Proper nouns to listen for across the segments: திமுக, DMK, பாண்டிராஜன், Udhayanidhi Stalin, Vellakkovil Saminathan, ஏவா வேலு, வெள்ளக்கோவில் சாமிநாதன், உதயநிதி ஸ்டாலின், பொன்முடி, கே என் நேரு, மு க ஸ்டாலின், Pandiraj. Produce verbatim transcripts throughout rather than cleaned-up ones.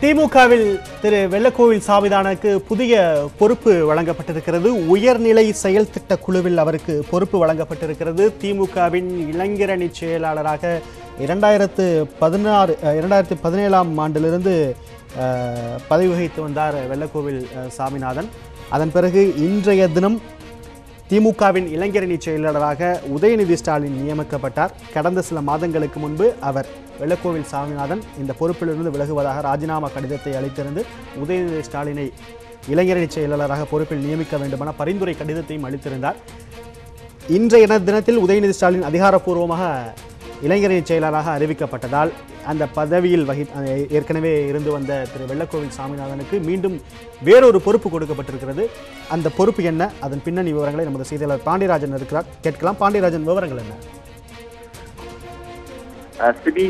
திமுகவில் திரு வெள்ளக்கோவில் சாமிநாதனுக்கு புதிய பொறுப்பு வழங்கப்பட்டிருக்கிறது. உயர்நிலை செயல் திட்ட குழுவில் அவருக்கு பொறுப்பு வழங்கப்பட்டிருக்கிறது. திமுகவின் இளைஞரணி செயலாளராக இரண்டாயிரத்து பதினாறு இரண்டாயிரத்தி பதினேழாம் ஆண்டிலிருந்து பதவி வகித்து வந்தார் வெள்ளக்கோவில் சாமிநாதன். அதன் பிறகு இன்றைய தினம் திமுகவின் இளைஞரணி செயலாளராக உதயநிதி ஸ்டாலின் நியமிக்கப்பட்டார். கடந்த சில மாதங்களுக்கு முன்பு அவர் வெள்ளக்கோவில் சாமிநாதன் இந்த பொறுப்பிலிருந்து விலகுவதாக ராஜினாமா கடிதத்தை அளித்திருந்து உதயநிதி ஸ்டாலினை இளைஞரணி செயலாளராக பொறுப்பில் நியமிக்க வேண்டுமென பரிந்துரை கடிதத்தையும் அளித்திருந்தார். இன்றைய தினத்தில் உதயநிதி ஸ்டாலின் அதிகாரப்பூர்வமாக இளைஞரணி செயலாளராக அறிவிக்கப்பட்டதால் அந்த பதவியில் வகி ஏற்கனவே இருந்து வந்த திரு வெள்ளக்கோவில் சாமிநாதனுக்கு மீண்டும் வேறொரு பொறுப்பு கொடுக்கப்பட்டிருக்கிறது. அந்த பொறுப்பு என்ன, அதன் பின்னணி விவரங்களை நமது செய்தியாளர் பாண்டிராஜன் இருக்கிறார், கேட்கலாம். பாண்டிராஜன், விவரங்கள் என்ன? சிபி,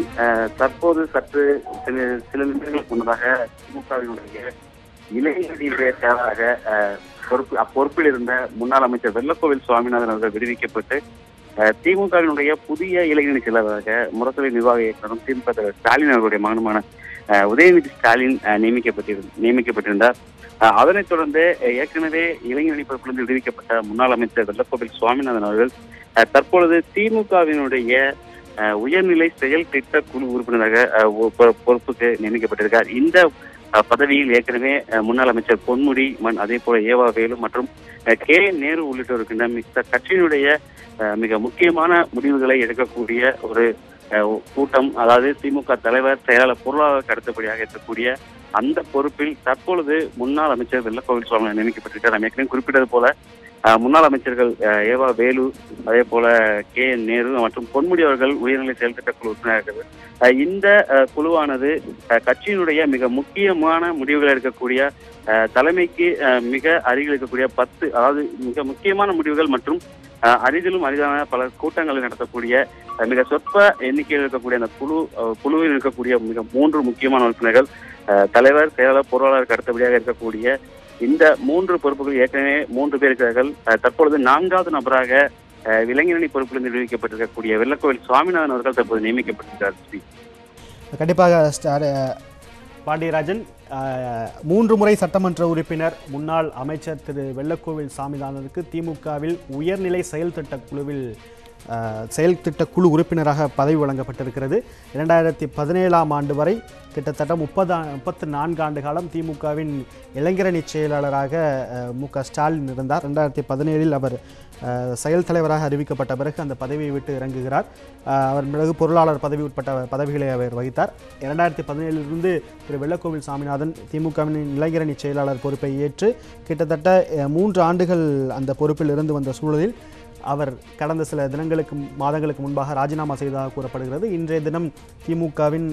தற்போது சற்று சில சில நிமிடங்களுக்கு முன்னதாக திமுகவினுடைய இளைஞரணி செயலாளராக பொறுப்பு அப்பொறுப்பில் இருந்த முன்னாள் அமைச்சர் வெள்ளக்கோவில் சாமிநாதன் அவர்கள் விடுவிக்கப்பட்டு திமுகவினுடைய புதிய இளைஞரணி செயலாளராக முரசொலி நிர்வாக இயக்குநரும் திமுக தலைவர் ஸ்டாலின் அவர்களுடைய மகனுமான உதயநிதி ஸ்டாலின் நியமிக்கப்பட்டிரு நியமிக்கப்பட்டிருந்தார். அதனைத் தொடர்ந்து ஏற்கனவே இளைஞரணி பொறுப்பிலிருந்து விடுவிக்கப்பட்ட முன்னாள் அமைச்சர் வெள்ளக்கோவில் சாமிநாதன் அவர்கள் தற்பொழுது திமுகவினுடைய உயர்நிலை செயல் திட்ட குழு உறுப்பினராக பொறுப்புக்கு நியமிக்கப்பட்டிருக்கார். இந்த பதவியில் ஏற்கனவே முன்னாள் அமைச்சர் பொன்முடி மண் அதே போல ஏவா வேலு மற்றும் கே நேரு உள்ளிட்டோருக்கின்ற மிக கட்சியினுடைய மிக முக்கியமான முடிவுகளை எடுக்கக்கூடிய ஒரு கூட்டம், அதாவது திமுக தலைவர் செயலாளர் பொருளாளர் கடத்தபடியாக இருக்கக்கூடிய அந்த பொறுப்பில் தற்பொழுது முன்னாள் அமைச்சர் வெள்ளக்கோவில் சாமிநாதன் நியமிக்கப்பட்டிருக்கார். நம்ம ஏற்கனவே குறிப்பிட்டது போல முன்னாள் அமைச்சர்கள் ஏவா வேலு அதே போல கே என் நேரு மற்றும் பொன்முடி அவர்கள் உயர்நிலை செயல்திட்ட குழு உறுப்பினராக இருக்கிறது. இந்த குழுவானது கட்சியினுடைய மிக முக்கியமான முடிவுகள் எடுக்கக்கூடிய தலைமைக்கு மிக அருகில் இருக்கக்கூடிய பத்து அதாவது மிக முக்கியமான முடிவுகள் மற்றும் அரிதிலும் அரிதான பல கூட்டங்களை நடத்தக்கூடிய மிக சொற்ப எண்ணிக்கையில் இருக்கக்கூடிய அந்த குழு குழுவில் இருக்கக்கூடிய மிக மூன்று முக்கியமான உறுப்பினர்கள் தலைவர் செயலாளர் பொருளாளருக்கு அடுத்தபடியாக இருக்கக்கூடிய இந்த மூன்று பொறுப்புகள் ஏற்கனவே மூன்று பேர் இருக்கிறார்கள். தற்பொழுது நான்காவது நபராக இளைஞரணி பொறுப்பிலிருந்து நிர்வகிக்கப்பட்டிருக்கக்கூடிய வெள்ளக்கோவில் சாமிநாதன் அவர்கள் தற்போது நியமிக்கப்பட்டிருக்கிறார். கண்டிப்பாக பாண்டியராஜன், மூன்று முறை சட்டமன்ற உறுப்பினர் முன்னாள் அமைச்சர் திரு வெள்ளக்கோவில் சாமிநாதனுக்கு திமுகவில் உயர்நிலை செயல் திட்ட குழுவில் செயல் திட்ட குழு உறுப்பினராக பதவி வழங்கப்பட்டிருக்கிறது. இரண்டாயிரத்தி பதினேழாம் ஆண்டு வரை கிட்டத்தட்ட முப்பது முப்பத்து நான்கு ஆண்டு காலம் திமுகவின் இளைஞரணி செயலாளராக மு க ஸ்டாலின் இருந்தார். ரெண்டாயிரத்தி பதினேழில் அவர் செயல் தலைவராக அறிவிக்கப்பட்ட பிறகு அந்த பதவியை விட்டு இறங்குகிறார். அவர் பிறகு பொருளாளர் பதவி உட்பட்ட பதவிகளை அவர் வகித்தார். இரண்டாயிரத்தி பதினேழிலிருந்து திரு வெள்ளக்கோவில் சாமிநாதன் திமுகவின் இளைஞரணி செயலாளர் பொறுப்பை ஏற்று கிட்டத்தட்ட மூன்று ஆண்டுகள் அந்த பொறுப்பில் இருந்து வந்த சூழலில் அவர் கடந்த சில தினங்களுக்கு மாதங்களுக்கு முன்பாக ராஜினாமா செய்ததாக கூறப்படுகிறது. இன்றைய தினம் திமுகவின்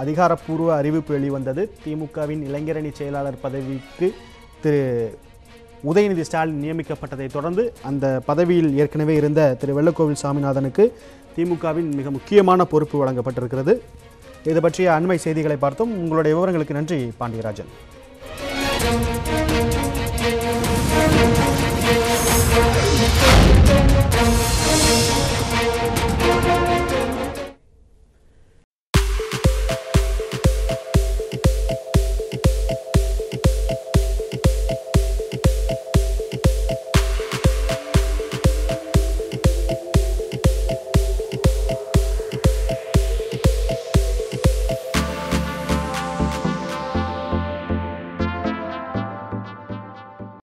அதிகாரப்பூர்வ அறிவிப்பு வெளிவந்தது. திமுகவின் இளைஞரணி செயலாளர் பதவிக்கு திரு உதயநிதி ஸ்டாலின் நியமிக்கப்பட்டதை தொடர்ந்து அந்த பதவியில் ஏற்கனவே இருந்த திரு வெள்ளக்கோவில் சாமிநாதனுக்கு திமுகவின் மிக முக்கியமான பொறுப்பு வழங்கப்பட்டிருக்கிறது. இது பற்றிய அண்மை செய்திகளை பார்த்தோம். உங்களுடைய விவரங்களுக்கு நன்றி பாண்டியராஜன்.